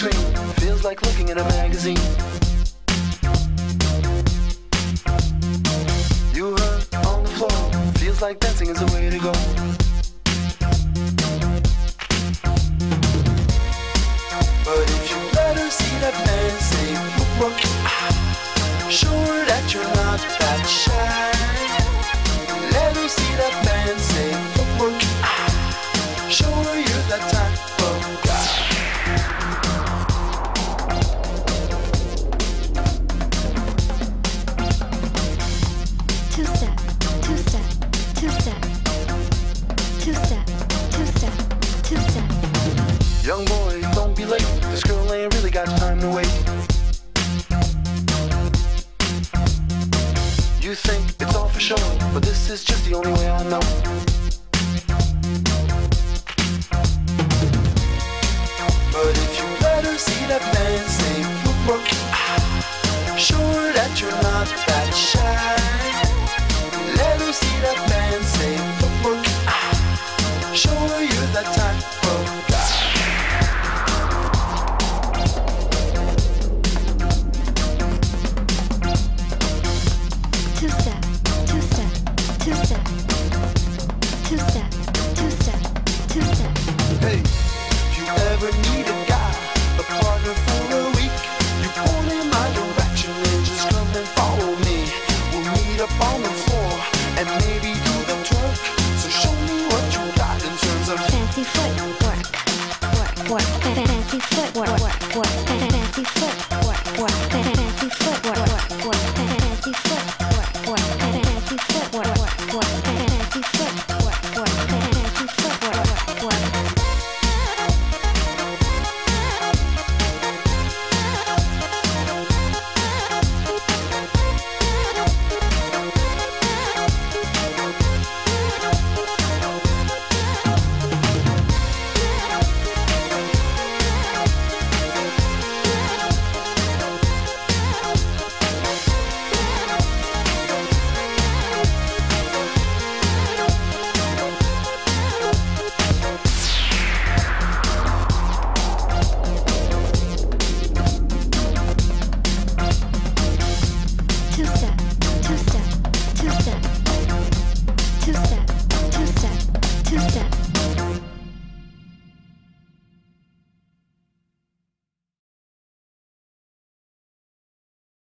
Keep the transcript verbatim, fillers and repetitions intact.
train. Feels like looking in a magazine. You hurt on the floor. Feels like dancing is the way to go. But if you let her see that fancy footwork, show her that you're not that shy. Let her see that fancy footwork, show her you're that type of guy. Two step, two step, two step, two step, two step, two step. Young boy, don't be late. This girl ain't really got time to wait. You think it's all for show, but this is just the only way I know. But if you let her see that fancy footwork, sure that you're not that shy. Let her see that fancy footwork, show her you're that type of guy. Two step, two step, two step, two step, two step, two step. Hey, if you ever need a guy, a partner for a week, you pull in my direction and just come and follow me. We'll meet up on the floor and maybe do the twerk. So show me what you got in terms of fancy footwork, work, work, fancy footwork, work, work, fancy footwork, work, fancy footwork, work, work, fancy footwork, work, fancy footwork, work, work, fancy footwork, work, fancy footwork, work, work. Two step, two step, two step, two step.